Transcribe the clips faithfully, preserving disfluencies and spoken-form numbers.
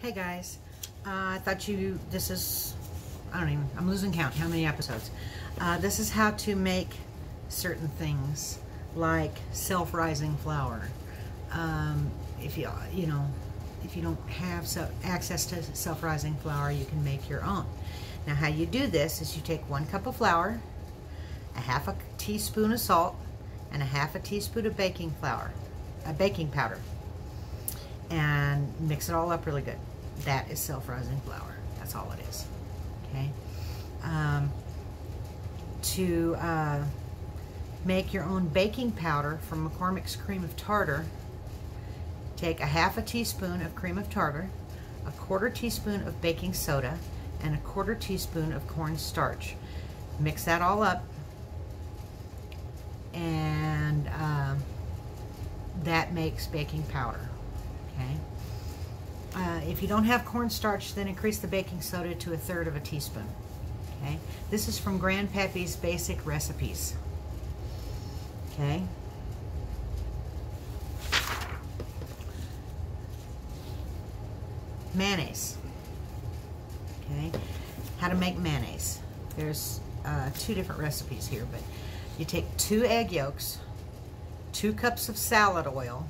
Hey guys, uh, I thought you, this is, I don't even, I'm losing count how many episodes. Uh, this is how to make certain things like self-rising flour. Um, if you, you know, if you don't have so, access to self-rising flour, you can make your own. Now how you do this is you take one cup of flour, a half a teaspoon of salt, and a half a teaspoon of baking flour, a baking powder, and mix it all up really good. That is self-rising flour. That's all it is. Okay. Um, to uh, make your own baking powder from McCormick's cream of tartar, take a half a teaspoon of cream of tartar, a quarter teaspoon of baking soda, and a quarter teaspoon of cornstarch. Mix that all up, and uh, that makes baking powder. Okay. Uh, if you don't have cornstarch, then increase the baking soda to a third of a teaspoon. Okay. This is from Grandpappy's Basic Recipes. Okay. Mayonnaise. Okay. How to make mayonnaise. There's uh, two different recipes here, but you take two egg yolks, two cups of salad oil,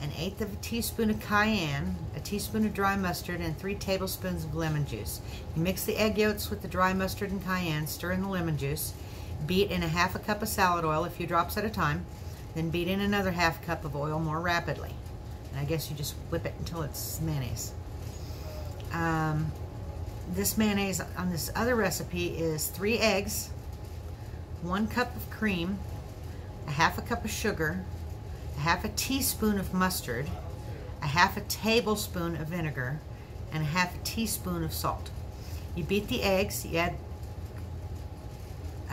an eighth of a teaspoon of cayenne, a teaspoon of dry mustard, and three tablespoons of lemon juice. You mix the egg yolks with the dry mustard and cayenne, stir in the lemon juice, beat in a half a cup of salad oil, a few drops at a time, then beat in another half cup of oil more rapidly. And I guess you just whip it until it's mayonnaise. Um, this mayonnaise on this other recipe is three eggs, one cup of cream, a half a cup of sugar, a half a teaspoon of mustard, a half a tablespoon of vinegar, and a half a teaspoon of salt. You beat the eggs, you add,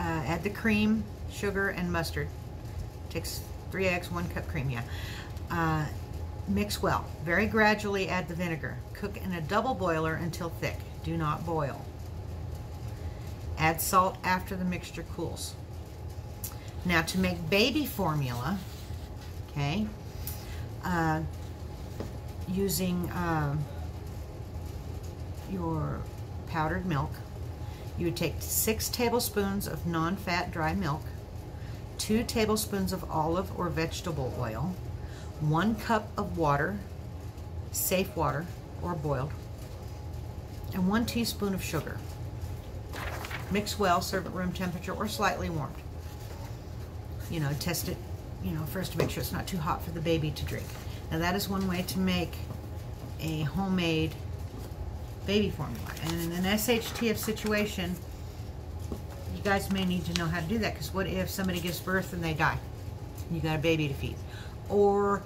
uh, add the cream, sugar, and mustard. It takes three eggs, one cup cream, yeah. Uh, mix well. Very gradually add the vinegar. Cook in a double boiler until thick. Do not boil. Add salt after the mixture cools. Now to make baby formula, okay, uh, using uh, your powdered milk, you would take six tablespoons of non-fat dry milk, two tablespoons of olive or vegetable oil, one cup of water, safe water or boiled, and one teaspoon of sugar. Mix well, serve at room temperature or slightly warmed. You know, test it. You know, first to make sure it's not too hot for the baby to drink. Now that is one way to make a homemade baby formula. And in an S H T F situation, you guys may need to know how to do that, because what if somebody gives birth and they die? You got a baby to feed. Or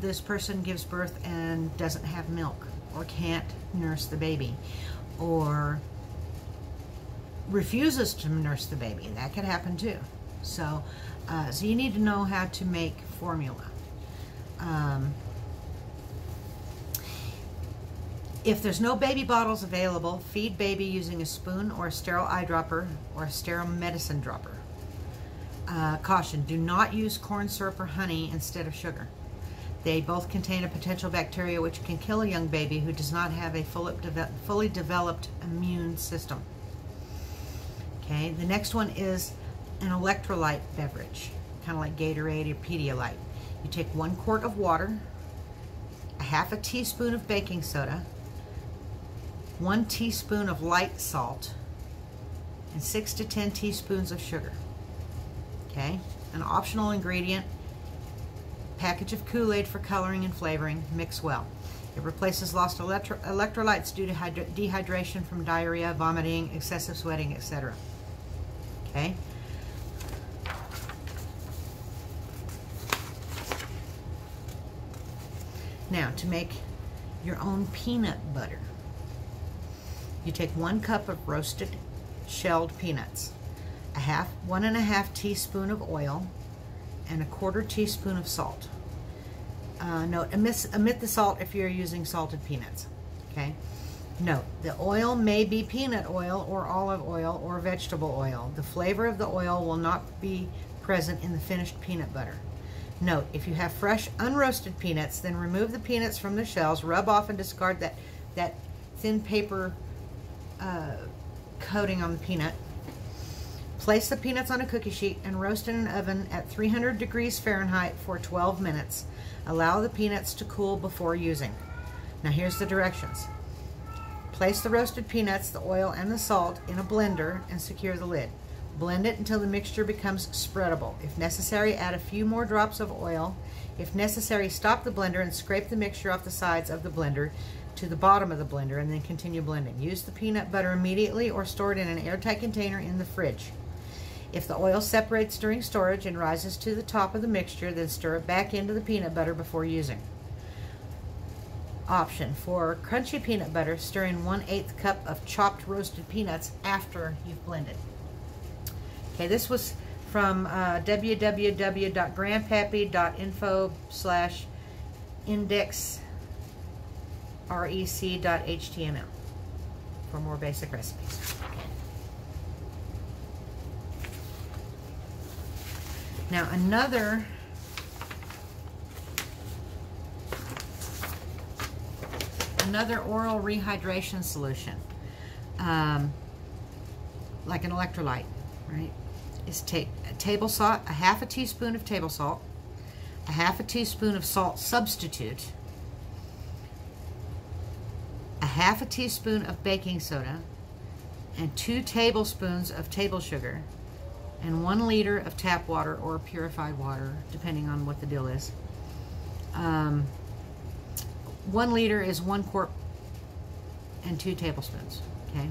this person gives birth and doesn't have milk or can't nurse the baby, or refuses to nurse the baby. That could happen too. So, uh, so you need to know how to make formula. Um, if there's no baby bottles available, feed baby using a spoon or a sterile eyedropper or a sterile medicine dropper. Uh, caution, do not use corn syrup or honey instead of sugar. They both contain a potential bacteria which can kill a young baby who does not have a fully developed immune system. Okay, the next one is an electrolyte beverage, kind of like Gatorade or Pedialyte. You take one quart of water, a half a teaspoon of baking soda, one teaspoon of light salt, and six to ten teaspoons of sugar. Okay, an optional ingredient, package of Kool-Aid for coloring and flavoring, mix well. It replaces lost electro electrolytes due to dehydration from diarrhea, vomiting, excessive sweating, et cetera. Okay. Now, to make your own peanut butter, you take one cup of roasted shelled peanuts, a half, one and a half teaspoon of oil, and a quarter teaspoon of salt. Uh, note, omit, omit the salt if you're using salted peanuts, okay? Note, the oil may be peanut oil or olive oil or vegetable oil. The flavor of the oil will not be present in the finished peanut butter. Note, if you have fresh, unroasted peanuts, then remove the peanuts from the shells, rub off and discard that that thin paper uh, coating on the peanut. Place the peanuts on a cookie sheet and roast in an oven at three hundred degrees Fahrenheit for twelve minutes. Allow the peanuts to cool before using. Now here's the directions. Place the roasted peanuts, the oil, and the salt in a blender and secure the lid. Blend it until the mixture becomes spreadable. If necessary, add a few more drops of oil. If necessary, stop the blender and scrape the mixture off the sides of the blender to the bottom of the blender and then continue blending. Use the peanut butter immediately or store it in an airtight container in the fridge. If the oil separates during storage and rises to the top of the mixture, then stir it back into the peanut butter before using. Option for crunchy peanut butter, stir in one eighth cup of chopped roasted peanuts after you've blended. Okay, this was from uh, w w w dot grandpappy dot info slash index rec dot h t m l for more basic recipes. Now another another oral rehydration solution, um, like an electrolyte, right? Is take a table salt, a half a teaspoon of table salt, a half a teaspoon of salt substitute, a half a teaspoon of baking soda, and two tablespoons of table sugar, and one liter of tap water or purified water, depending on what the deal is. Um, one liter is one quart and two tablespoons, okay?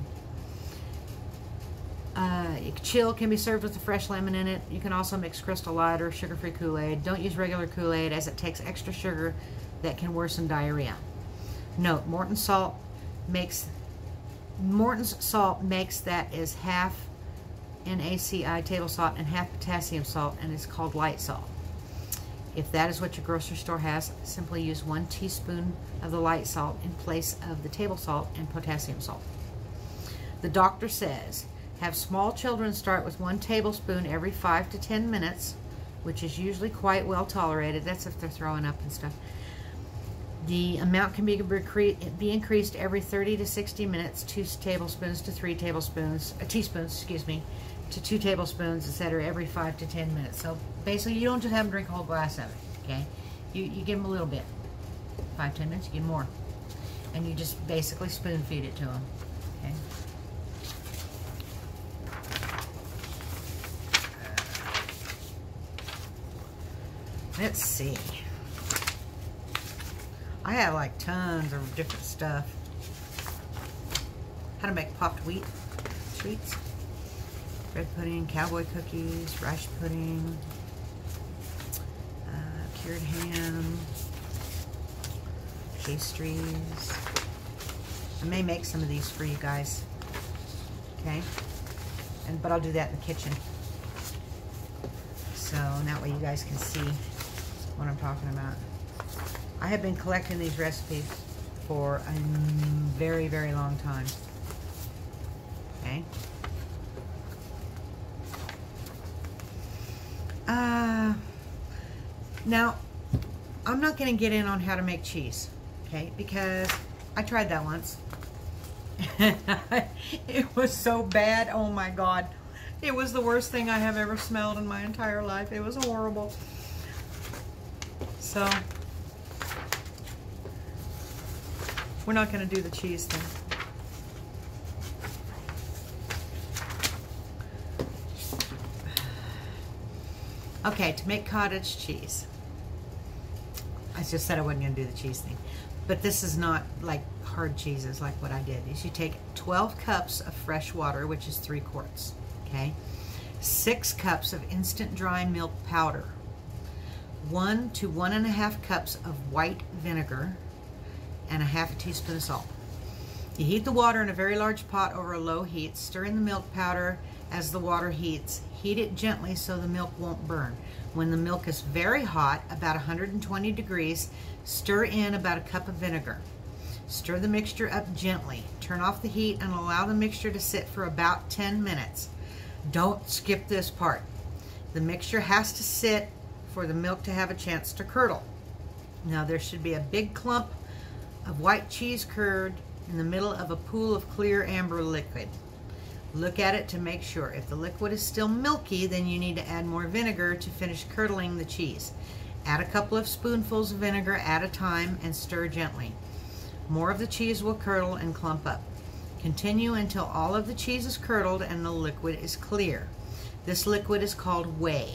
Uh, chill can be served with a fresh lemon in it. You can also mix Crystal Light or sugar-free Kool-Aid. Don't use regular Kool-Aid as it takes extra sugar that can worsen diarrhea. Note, Morton's salt makes, Morton's salt makes that is half NaCl table salt and half potassium salt, and it's called light salt. If that is what your grocery store has, simply use one teaspoon of the light salt in place of the table salt and potassium salt. The doctor says, have small children start with one tablespoon every five to ten minutes, which is usually quite well tolerated. That's if they're throwing up and stuff. The amount can be, be increased every thirty to sixty minutes, two tablespoons to three tablespoons, uh, teaspoons, excuse me, to two tablespoons, et cetera, every five to ten minutes. So basically, you don't just have them drink a whole glass of it, okay? You, you give them a little bit, five, ten minutes, you get more. And you just basically spoon feed it to them, okay? Let's see. I have like tons of different stuff. How to make popped wheat sweets, bread pudding, cowboy cookies, rice pudding, uh, cured ham, pastries. I may make some of these for you guys. Okay, and but I'll do that in the kitchen, so that way you guys can see what I'm talking about. I have been collecting these recipes for a very, very long time, okay? Uh, now, I'm not gonna get in on how to make cheese, okay? Because I tried that once. It was so bad, oh my God. It was the worst thing I have ever smelled in my entire life. It was horrible. So, we're not going to do the cheese thing. Okay, to make cottage cheese. I just said I wasn't going to do the cheese thing. But this is not like hard cheeses like what I did. You take twelve cups of fresh water, which is three quarts, okay? Six cups of instant dry milk powder. One to one and a half cups of white vinegar, and a half a teaspoon of salt. You heat the water in a very large pot over a low heat. Stir in the milk powder as the water heats. Heat it gently so the milk won't burn. When the milk is very hot, about one hundred twenty degrees, stir in about a cup of vinegar. Stir the mixture up gently. Turn off the heat and allow the mixture to sit for about ten minutes. Don't skip this part. The mixture has to sit for the milk to have a chance to curdle. Now there should be a big clump of white cheese curd in the middle of a pool of clear amber liquid. Look at it to make sure. If the liquid is still milky, then you need to add more vinegar to finish curdling the cheese. Add a couple of spoonfuls of vinegar at a time and stir gently. More of the cheese will curdle and clump up. Continue until all of the cheese is curdled and the liquid is clear. This liquid is called whey.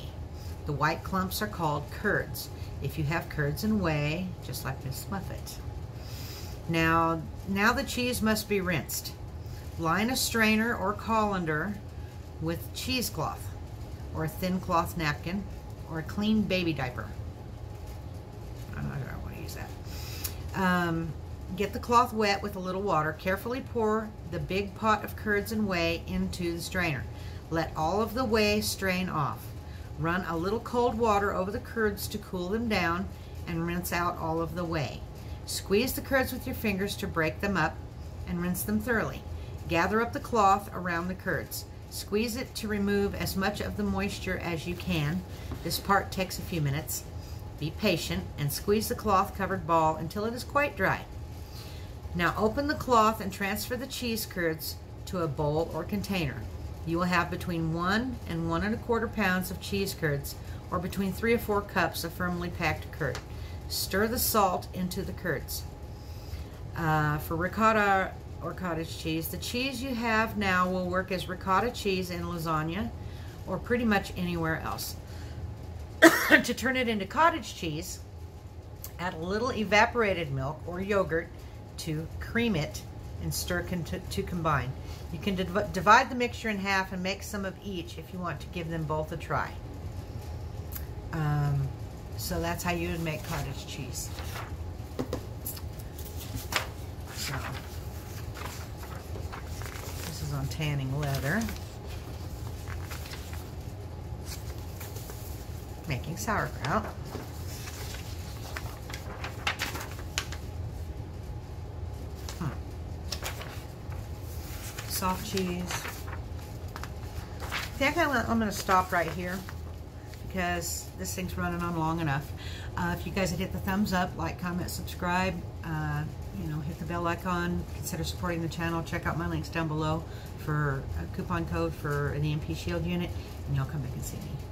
The white clumps are called curds. If you have curds and whey, just like Miss Muffet. Now, now the cheese must be rinsed. Line a strainer or colander with cheesecloth or a thin cloth napkin or a clean baby diaper. I don't know if I want to use that. Um, get the cloth wet with a little water. Carefully pour the big pot of curds and whey into the strainer. Let all of the whey strain off. Run a little cold water over the curds to cool them down and rinse out all of the whey. Squeeze the curds with your fingers to break them up and rinse them thoroughly. Gather up the cloth around the curds. Squeeze it to remove as much of the moisture as you can. This part takes a few minutes. Be patient and squeeze the cloth-covered ball until it is quite dry. Now open the cloth and transfer the cheese curds to a bowl or container. You will have between one and one and a quarter pounds of cheese curds, or between three or four cups of firmly packed curd. Stir the salt into the curds. Uh, for ricotta or cottage cheese. The cheese you have now will work as ricotta cheese in lasagna or pretty much anywhere else. To turn it into cottage cheese, add a little evaporated milk or yogurt to cream it and stir con to combine. You can div divide the mixture in half and make some of each if you want to give them both a try. Um, so that's how you would make cottage cheese. So. On tanning leather, making sauerkraut. Hmm. Soft cheese. I think I'm going to stop right here because this thing's running on long enough. Uh, if you guys had hit the thumbs up, like, comment, subscribe, uh, you know, hit the bell icon, consider supporting the channel, check out my links down below for a coupon code for an E M P Shield unit, and y'all come back and see me.